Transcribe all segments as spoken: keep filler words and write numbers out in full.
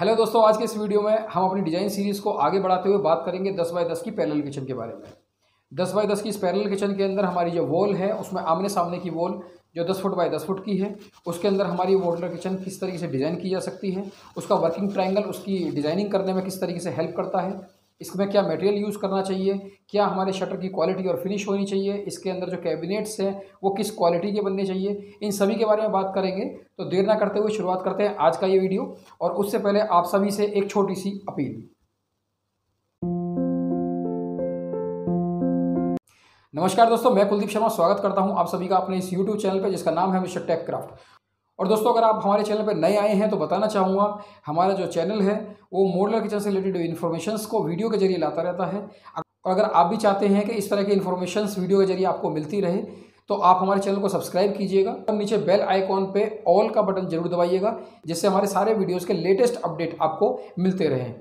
Hello दोस्तों, आज के इस वीडियो में हम अपनी डिज़ाइन सीरीज़ को आगे बढ़ाते हुए बात करेंगे दस बाई दस की पैरेलल किचन के बारे में। दस बाई दस की इस पैरेलल किचन के अंदर हमारी जो वॉल है उसमें आमने सामने की वॉल जो दस फुट बाई दस फुट की है उसके अंदर हमारी वार्डरोब किचन किस तरीके से डिज़ाइन की जा सकती है, उसका वर्किंग ट्राइंगल उसकी डिज़ाइनिंग करने में किस तरीके से हेल्प करता है, इसमें क्या मटेरियल यूज़ करना चाहिए, क्या हमारे शटर की क्वालिटी और फिनिश होनी चाहिए, इसके अंदर जो कैबिनेट्स हैं वो किस क्वालिटी के बनने चाहिए, इन सभी के बारे में बात करेंगे। तो देर ना करते हुए शुरुआत करते हैं आज का ये वीडियो। और उससे पहले आप सभी से एक छोटी सी अपील। नमस्कार दोस्तों, मैं कुलदीप शर्मा स्वागत करता हूँ आप सभी का अपने इस यूट्यूब चैनल पर जिसका नाम है मिस्टर टेकक्राफ्ट। और दोस्तों, अगर आप हमारे चैनल पर नए आए हैं तो बताना चाहूँगा हमारा जो चैनल है वो मॉडुलर किचन से रिलेटेड इन्फॉर्मेशंस को वीडियो के जरिए लाता रहता है। और अगर आप भी चाहते हैं कि इस तरह की इन्फॉर्मेशंस वीडियो के जरिए आपको मिलती रहे तो आप हमारे चैनल को सब्सक्राइब कीजिएगा और नीचे बेल आइकॉन पे ऑल का बटन जरूर दबाइएगा, जिससे हमारे सारे वीडियोज़ के लेटेस्ट अपडेट आपको मिलते रहें।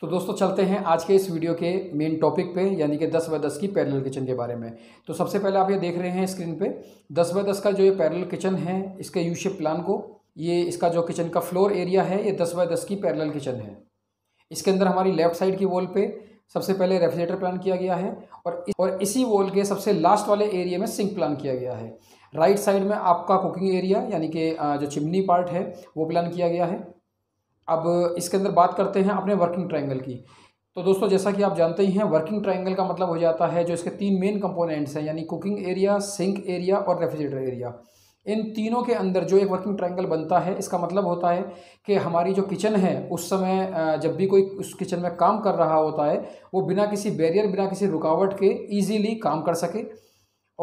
तो दोस्तों, चलते हैं आज के इस वीडियो के मेन टॉपिक पे, यानी कि दस बाय दस की पैरेलल किचन के बारे में। तो सबसे पहले आप ये देख रहे हैं स्क्रीन पे दस बाय दस का जो ये पैरेलल किचन है, इसके यू शेप प्लान को, ये इसका जो किचन का फ्लोर एरिया है ये दस बाय दस की पैरेलल किचन है। इसके अंदर हमारी लेफ्ट साइड की वॉल पे सबसे पहले रेफ्रिजरेटर प्लान किया गया है और इस, और इसी वॉल के सबसे लास्ट वाले एरिया में सिंक प्लान किया गया है। राइट साइड में आपका कुकिंग एरिया यानी कि जो चिमनी पार्ट है वो प्लान किया गया है। अब इसके अंदर बात करते हैं अपने वर्किंग ट्रायंगल की। तो दोस्तों, जैसा कि आप जानते ही हैं, वर्किंग ट्रायंगल का मतलब हो जाता है जो इसके तीन मेन कंपोनेंट्स हैं यानी कुकिंग एरिया, सिंक एरिया और रेफ्रिजरेटर एरिया। इन तीनों के अंदर जो एक वर्किंग ट्रायंगल बनता है इसका मतलब होता है कि हमारी जो किचन है उस समय जब भी कोई उस किचन में काम कर रहा होता है वो बिना किसी बैरियर, बिना किसी रुकावट के ईजीली काम कर सके।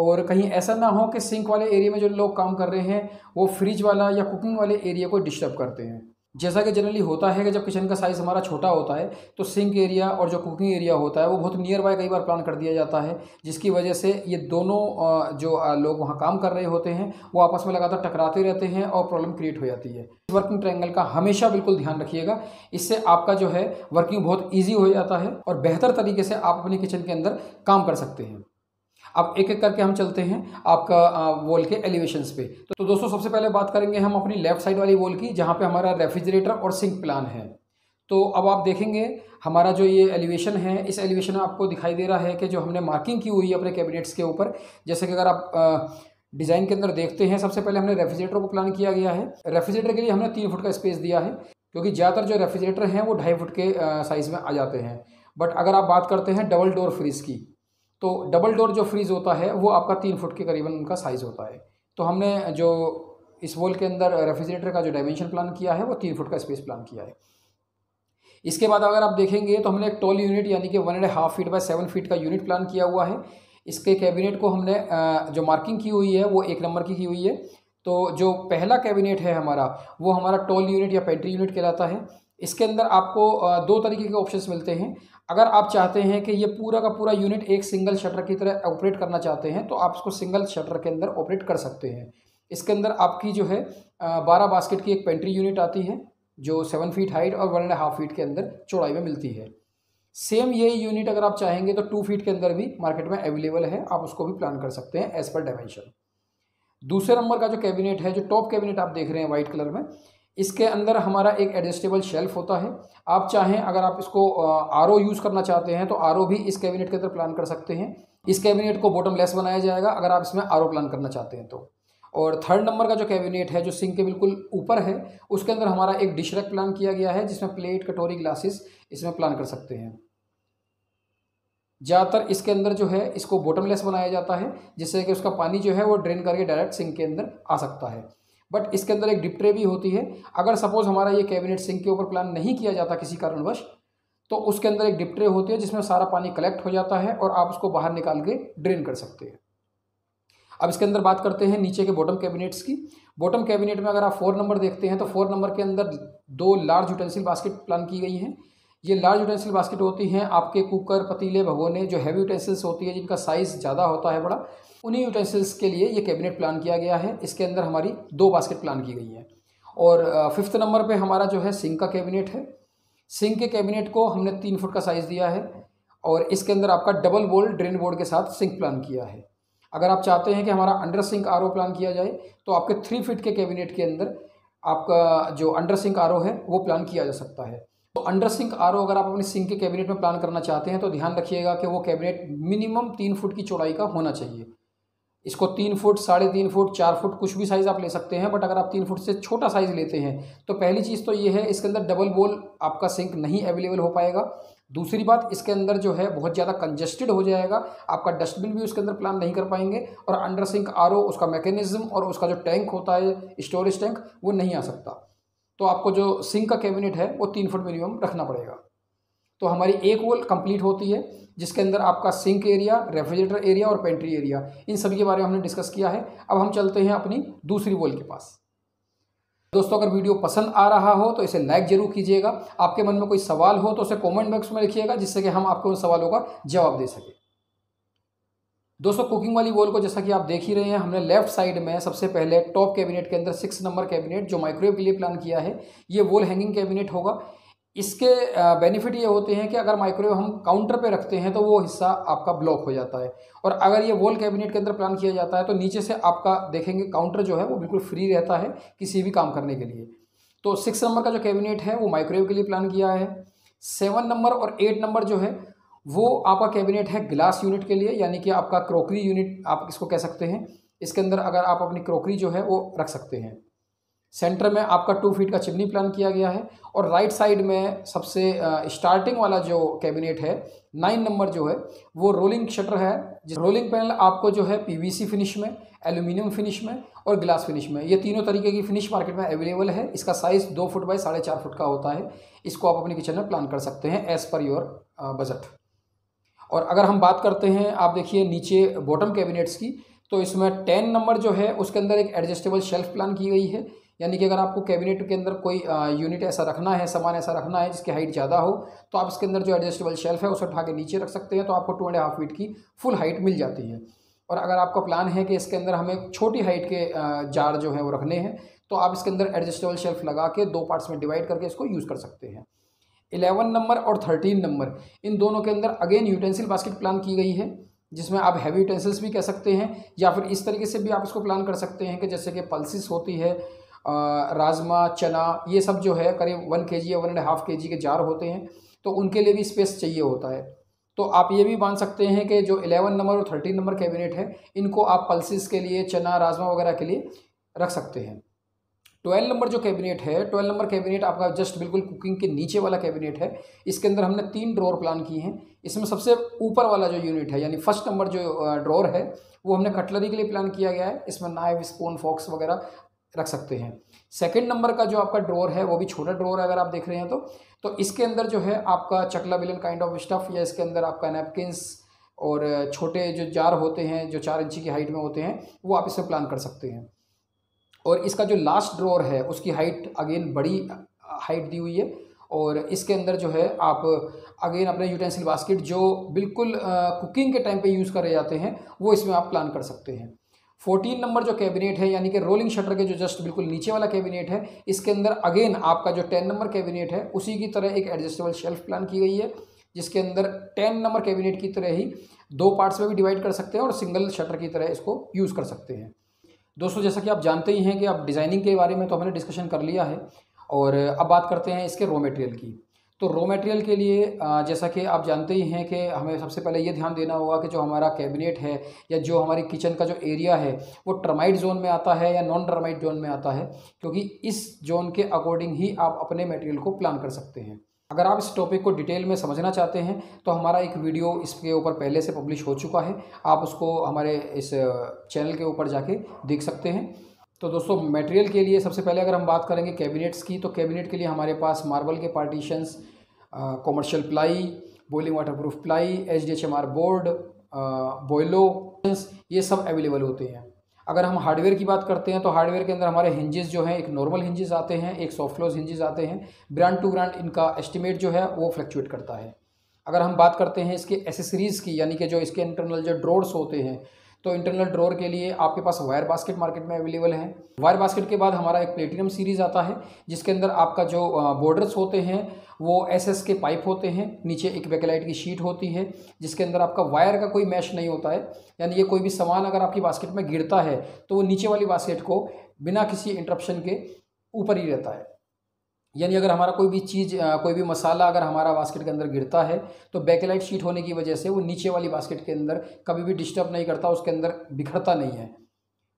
और कहीं ऐसा ना हो कि सिंक वाले एरिया में जो लोग काम कर रहे हैं वो फ्रिज वाला या कुकिंग वाले एरिया को डिस्टर्ब करते हैं। जैसा कि जनरली होता है कि जब किचन का साइज़ हमारा छोटा होता है तो सिंक एरिया और जो कुकिंग एरिया होता है वो बहुत नियर बाय कई बार प्लान कर दिया जाता है, जिसकी वजह से ये दोनों जो लोग वहाँ काम कर रहे होते हैं वो आपस में लगातार टकराते रहते हैं और प्रॉब्लम क्रिएट हो जाती है। वर्किंग ट्रायंगल का हमेशा बिल्कुल ध्यान रखिएगा, इससे आपका जो है वर्किंग बहुत ईजी हो जाता है और बेहतर तरीके से आप अपनी किचन के अंदर काम कर सकते हैं। अब एक एक करके हम चलते हैं आपका वॉल के एलिवेशंस पे। तो दोस्तों, सबसे पहले बात करेंगे हम अपनी लेफ्ट साइड वाली वॉल की, जहाँ पे हमारा रेफ्रिजरेटर और सिंक प्लान है। तो अब आप देखेंगे हमारा जो ये एलिवेशन है, इस एलिवेशन में आपको दिखाई दे रहा है कि जो हमने मार्किंग की हुई है अपने कैबिनेट्स के ऊपर। जैसे कि अगर आप डिज़ाइन के अंदर देखते हैं, सबसे पहले हमने रेफ्रिजरेटर को प्लान किया गया है। रेफ्रिजरेटर के लिए हमने तीन फुट का स्पेस दिया है क्योंकि ज़्यादातर जो रेफ्रिजरेटर हैं वो ढाई फुट के साइज़ में आ जाते हैं। बट अगर आप बात करते हैं डबल डोर फ्रिज की, तो डबल डोर जो फ्रिज होता है वो आपका तीन फुट के करीबन उनका साइज़ होता है। तो हमने जो इस वॉल के अंदर रेफ्रिजरेटर का जो डायमेंशन प्लान किया है वो तीन फुट का स्पेस प्लान किया है। इसके बाद अगर आप देखेंगे तो हमने एक टॉल यूनिट यानी कि one and half feet by seven feet का यूनिट प्लान किया हुआ है। इसके कैबिनेट को हमने जो मार्किंग की हुई है वो एक नंबर की की हुई है। तो जो पहला कैबिनेट है हमारा वो हमारा टॉल यूनिट या पेंट्री यूनिट कहलाता है। इसके अंदर आपको दो तरीके के ऑप्शंस मिलते हैं। अगर आप चाहते हैं कि ये पूरा का पूरा यूनिट एक सिंगल शटर की तरह ऑपरेट करना चाहते हैं तो आप इसको सिंगल शटर के अंदर ऑपरेट कर सकते हैं। इसके अंदर आपकी जो है बारह बास्केट की एक पेंट्री यूनिट आती है जो सेवन फीट हाइट और वन एंड हाफ फीट के अंदर चौड़ाई में मिलती है। सेम यही यूनिट अगर आप चाहेंगे तो टू फीट के अंदर भी मार्केट में अवेलेबल है, आप उसको भी प्लान कर सकते हैं एज़ पर डायमेंशन। दूसरे नंबर का जो कैबिनेट है, जो टॉप कैबिनेट आप देख रहे हैं वाइट कलर में, इसके अंदर हमारा एक एडजस्टेबल शेल्फ होता है। आप चाहें अगर आप इसको आर ओ यूज़ करना चाहते हैं तो आर ओ भी इस कैबिनेट के अंदर प्लान कर सकते हैं। इस कैबिनेट को बॉटम लेस बनाया जाएगा अगर आप इसमें आर ओ प्लान करना चाहते हैं तो। और थर्ड नंबर का जो कैबिनेट है जो सिंक के बिल्कुल ऊपर है, उसके अंदर हमारा एक डिश रैक प्लान किया गया है जिसमें प्लेट, कटोरी, ग्लासेस इसमें प्लान कर सकते हैं। ज़्यादातर इसके अंदर जो है इसको बॉटम लेस बनाया जाता है जिससे कि उसका पानी जो है वो ड्रेन करके डायरेक्ट सिंक के अंदर आ सकता है। बट इसके अंदर एक डिप ट्रे भी होती है। अगर सपोज़ हमारा ये कैबिनेट सिंक के ऊपर प्लान नहीं किया जाता किसी कारणवश तो उसके अंदर एक डिप ट्रे होती है जिसमें सारा पानी कलेक्ट हो जाता है और आप उसको बाहर निकाल के ड्रेन कर सकते हैं। अब इसके अंदर बात करते हैं नीचे के बॉटम कैबिनेट्स की। बॉटम कैबिनेट में अगर आप फोर नंबर देखते हैं तो फोर नंबर के अंदर दो लार्ज यूटेंसिल बास्केट प्लान की गई हैं। ये लार्ज यूटेंसिल बास्केट होती हैं आपके कुकर, पतीले, भगोने, जो हैवी यूटेंसिल्स होती है जिनका साइज़ ज़्यादा होता है बड़ा, उन्हीं यूटेंसिल्स के लिए ये कैबिनेट प्लान किया गया है। इसके अंदर हमारी दो बास्केट प्लान की गई है। और फिफ्थ नंबर पे हमारा जो है सिंक का कैबिनेट है। सिंक के कैबिनेट को हमने तीन फुट का साइज़ दिया है और इसके अंदर आपका डबल बोल ड्रेन बोर्ड के साथ सिंक प्लान किया है। अगर आप चाहते हैं कि हमारा under sink R O plan किया जाए तो आपके थ्री फिट के कैबिनेट के अंदर आपका जो अंडर सिंक आर ओ है वो प्लान किया जा सकता है। तो अंडर सिंक आर ओ अगर आप अपने सिंक के कैबिनेट में प्लान करना चाहते हैं तो ध्यान रखिएगा कि वो कैबिनेट मिनिमम तीन फुट की चौड़ाई का होना चाहिए। इसको तीन फुट, साढ़े तीन फुट, चार फुट कुछ भी साइज़ आप ले सकते हैं, बट अगर आप तीन फुट से छोटा साइज़ लेते हैं तो पहली चीज़ तो ये है इसके अंदर डबल बोल आपका सिंक नहीं अवेलेबल हो पाएगा। दूसरी बात, इसके अंदर जो है बहुत ज़्यादा कंजेस्टेड हो जाएगा, आपका डस्टबिन भी उसके अंदर प्लान नहीं कर पाएंगे और अंडर सिंक आर ओ उसका मैकेनिज़्म और उसका जो टैंक होता है स्टोरेज टैंक वो नहीं आ सकता। तो आपको जो सिंक का कैबिनेट है वो तीन फुट मिनिमम रखना पड़ेगा। तो हमारी एक वॉल कंप्लीट होती है जिसके अंदर आपका सिंक एरिया, रेफ्रिजरेटर एरिया और पेंट्री एरिया, इन सभी के बारे में हमने डिस्कस किया है। अब हम चलते हैं अपनी दूसरी वॉल के पास। दोस्तों, अगर वीडियो पसंद आ रहा हो तो इसे लाइक ज़रूर कीजिएगा। आपके मन में कोई सवाल हो तो उसे कमेंट बॉक्स में लिखिएगा जिससे कि हम आपके उन सवालों का जवाब दे सकें। दोस्तों, कुकिंग वाली वॉल को जैसा कि आप देख ही रहे हैं, हमने लेफ्ट साइड में सबसे पहले टॉप कैबिनेट के अंदर सिक्स नंबर कैबिनेट जो माइक्रोवेव के लिए प्लान किया है, ये वॉल हैंगिंग कैबिनेट होगा। इसके बेनिफिट ये होते हैं कि अगर माइक्रोवेव हम काउंटर पे रखते हैं तो वो हिस्सा आपका ब्लॉक हो जाता है, और अगर ये वॉल कैबिनेट के अंदर प्लान किया जाता है तो नीचे से आपका देखेंगे काउंटर जो है वो बिल्कुल फ्री रहता है किसी भी काम करने के लिए। तो सिक्स नंबर का जो कैबिनेट है वो माइक्रोवेव के लिए प्लान किया है। सेवन नंबर और एट नंबर जो है वो आपका कैबिनेट है ग्लास यूनिट के लिए, यानी कि आपका क्रोकरी यूनिट आप इसको कह सकते हैं। इसके अंदर अगर आप अपनी क्रोकरी जो है वो रख सकते हैं। सेंटर में आपका टू फीट का चिमनी प्लान किया गया है, और राइट साइड में सबसे स्टार्टिंग वाला जो कैबिनेट है नाइन नंबर जो है वो रोलिंग शटर है। जिस रोलिंग पैनल आपको जो है पीवीसी फिनिश में, एल्यूमिनियम फिनिश में और ग्लास फिनिश में, ये तीनों तरीके की फिनिश मार्केट में अवेलेबल है। इसका साइज़ दो फुट बाई साढ़े चार फुट का होता है। इसको आप अपने किचन में प्लान कर सकते हैं एज़ पर योर बजट। और अगर हम बात करते हैं, आप देखिए नीचे बॉटम कैबिनेट्स की, तो इसमें टेन नंबर जो है उसके अंदर एक एडजस्टेबल शेल्फ प्लान की गई है, यानी कि अगर आपको कैबिनेट के अंदर कोई यूनिट ऐसा रखना है, सामान ऐसा रखना है जिसकी हाइट ज़्यादा हो, तो आप इसके अंदर जो एडजस्टेबल शेल्फ है उसे उठा के नीचे रख सकते हैं। तो आपको टू एंड हाफ फीट की फुल हाइट मिल जाती है। और अगर आपका प्लान है कि इसके अंदर हमें छोटी हाइट के जार जो है वो रखने हैं, तो आप इसके अंदर एडजस्टेबल शेल्फ लगा के दो पार्ट्स में डिवाइड करके इसको यूज़ कर सकते हैं। इलेवन नंबर और थर्टीन नंबर, इन दोनों के अंदर अगेन यूटेंसिल बास्केट प्लान की गई है, जिसमें आप हैवी यूटेंसिल्स भी कह सकते हैं, या फिर इस तरीके से भी आप इसको प्लान कर सकते हैं कि जैसे कि पल्सिस होती है, राजमा, चना, ये सब जो है करीब वन केजी या वन एंड हाफ केजी के जार होते हैं, तो उनके लिए भी स्पेस चाहिए होता है। तो आप ये भी मान सकते हैं कि जो इलेवन नंबर और थर्टीन नंबर कैबिनेट है, इनको आप पल्सिस के लिए, चना, राजमा वगैरह के लिए रख सकते हैं। ट्वेल्व नंबर जो कैबिनेट है, ट्वेल्व नंबर कैबिनेट आपका जस्ट बिल्कुल कुकिंग के नीचे वाला कैबिनेट है। इसके अंदर हमने तीन ड्रॉर प्लान किए हैं। इसमें सबसे ऊपर वाला जो यूनिट है, यानी फर्स्ट नंबर जो ड्रॉर है, वो हमने कटलरी के लिए प्लान किया गया है। इसमें नाइफ, स्पून, फॉक्स वगैरह रख सकते हैं। सेकंड नंबर का जो आपका ड्रॉर है वो भी छोटा ड्रॉर है अगर आप देख रहे हैं तो तो इसके अंदर जो है आपका चकला बेलन काइंड ऑफ स्टफ़, या इसके अंदर आपका नैपकिन्स और छोटे जो जार होते हैं जो चार इंची की हाइट में होते हैं, वो आप इसमें प्लान कर सकते हैं। और इसका जो लास्ट ड्रॉर है उसकी हाइट अगेन बड़ी हाइट दी हुई है, और इसके अंदर जो है आप अगेन अपने यूटेंसिल बास्केट जो बिल्कुल कुकिंग के टाइम पर यूज़ करे जाते हैं वो इसमें आप प्लान कर सकते हैं। फोर्टीन नंबर जो कैबिनेट है, यानी कि रोलिंग शटर के जो जस्ट बिल्कुल नीचे वाला कैबिनेट है, इसके अंदर अगेन आपका जो टेन नंबर कैबिनेट है उसी की तरह एक एडजस्टेबल शेल्फ प्लान की गई है, जिसके अंदर टेन नंबर कैबिनेट की तरह ही दो पार्ट्स में भी डिवाइड कर सकते हैं और सिंगल शटर की तरह इसको यूज़ कर सकते हैं। दोस्तों, जैसा कि आप जानते ही हैं कि आप डिज़ाइनिंग के बारे में तो हमने डिस्कशन कर लिया है, और अब बात करते हैं इसके रॉ मटेरियल की। तो रॉ मटेरियल के लिए जैसा कि आप जानते ही हैं कि हमें सबसे पहले ये ध्यान देना होगा कि जो हमारा कैबिनेट है या जो हमारी किचन का जो एरिया है वो टर्माइट जोन में आता है या नॉन टर्माइट जोन में आता है, क्योंकि इस जोन के अकॉर्डिंग ही आप अपने मटेरियल को प्लान कर सकते हैं। अगर आप इस टॉपिक को डिटेल में समझना चाहते हैं तो हमारा एक वीडियो इसके ऊपर पहले से पब्लिश हो चुका है, आप उसको हमारे इस चैनल के ऊपर जाके देख सकते हैं। तो दोस्तों, मटेरियल के लिए सबसे पहले अगर हम बात करेंगे कैबिनेट्स की, तो कैबिनेट के लिए हमारे पास मार्बल के partitions, commercial ply, boiling waterproof ply, H D H M R board, बॉयलो, ये सब अवेलेबल होते हैं। अगर हम हार्डवेयर की बात करते हैं तो हार्डवेयर के अंदर हमारे हिंजेस जो हैं, एक नॉर्मल हिंजेस आते हैं, एक सॉफ्ट क्लोज हिंजेस आते हैं। ब्रांड टू ब्रांड इनका एस्टिमेट जो है वो फ्लक्चुएट करता है। अगर हम बात करते हैं इसके एसेसरीज़ की, यानी कि जो इसके इंटरनल जो ड्रॉर्स होते हैं, तो इंटरनल ड्रॉर के लिए आपके पास वायर बास्केट मार्केट में अवेलेबल है। वायर बास्केट के बाद हमारा एक प्लेटिनम सीरीज़ आता है, जिसके अंदर आपका जो बॉर्डर्स होते हैं वो एसएस के पाइप होते हैं, नीचे एक बेकेलाइट की शीट होती है, जिसके अंदर आपका वायर का कोई मैश नहीं होता है, यानी ये कोई भी सामान अगर आपकी बास्केट में गिरता है तो वो नीचे वाली बास्केट को बिना किसी इंटरप्शन के ऊपर ही रहता है। यानी अगर हमारा कोई भी चीज़ कोई भी मसाला अगर हमारा बास्केट के अंदर गिरता है तो बैकलाइट शीट होने की वजह से वो नीचे वाली बास्केट के अंदर कभी भी डिस्टर्ब नहीं करता, उसके अंदर बिखरता नहीं है,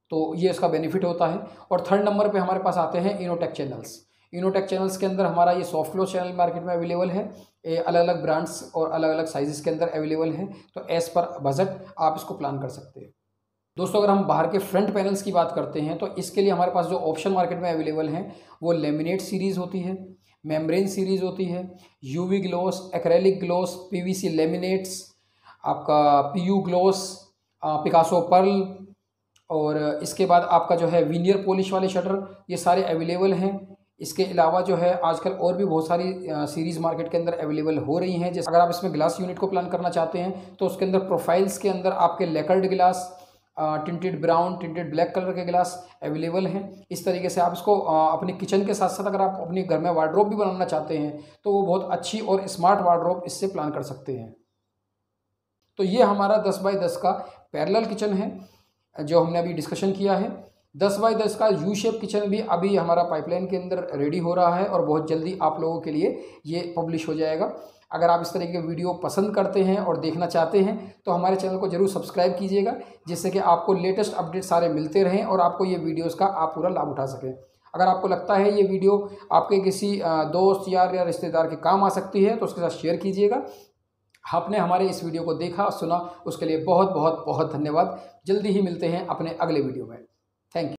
तो ये इसका बेनिफिट होता है। और थर्ड नंबर पे हमारे पास आते हैं इनोटेक चैनल्स। इनोटेक चैनल्स के अंदर हमारा ये सॉफ्ट क्लोज चैनल मार्केट में अवेलेबल है, ये अलग अलग ब्रांड्स और अलग अलग साइजेस के अंदर अवेलेबल है, तो एज़ पर बजट आप इसको प्लान कर सकते हैं। दोस्तों अगर हम बाहर के फ्रंट पैनल्स की बात करते हैं तो इसके लिए हमारे पास जो ऑप्शन मार्केट में अवेलेबल हैं वो लेमिनेट सीरीज़ होती है, मेम्ब्रेन सीरीज़ होती है, UV gloss, acrylic gloss, PVC laminates, आपका पीयू ग्लॉस, पिकासो पर्ल, और इसके बाद आपका जो है विनियर पॉलिश वाले शटर, ये सारे अवेलेबल हैं। इसके अलावा जो है आजकल और भी बहुत सारी सीरीज़ मार्केट के अंदर अवेलेबल हो रही हैं। जैसे अगर आप इसमें ग्लास यूनिट को प्लान करना चाहते हैं तो उसके अंदर प्रोफाइल्स के अंदर आपके lacquered glass, tinted brown, tinted black colour के ग्लास अवेलेबल हैं। इस तरीके से आप इसको अपने किचन के साथ साथ अगर आप अपने घर में वार्डरोब भी बनाना चाहते हैं तो वो बहुत अच्छी और स्मार्ट वार्डरोब इससे प्लान कर सकते हैं। तो ये हमारा दस बाई दस का पैरेलल किचन है जो हमने अभी डिस्कशन किया है। दस बाई दस का यू शेप किचन भी अभी हमारा पाइपलाइन के अंदर रेडी हो रहा है और बहुत जल्दी आप लोगों के लिए ये पब्लिश हो जाएगा। अगर आप इस तरह के वीडियो पसंद करते हैं और देखना चाहते हैं तो हमारे चैनल को जरूर सब्सक्राइब कीजिएगा, जिससे कि आपको लेटेस्ट अपडेट सारे मिलते रहें और आपको ये वीडियोस का आप पूरा लाभ उठा सकें। अगर आपको लगता है ये वीडियो आपके किसी दोस्त यार या रिश्तेदार के काम आ सकती है तो उसके साथ शेयर कीजिएगा। आपने हमारे इस वीडियो को देखा और सुना, उसके लिए बहुत बहुत बहुत धन्यवाद। जल्दी ही मिलते हैं अपने अगले वीडियो में। Thank you.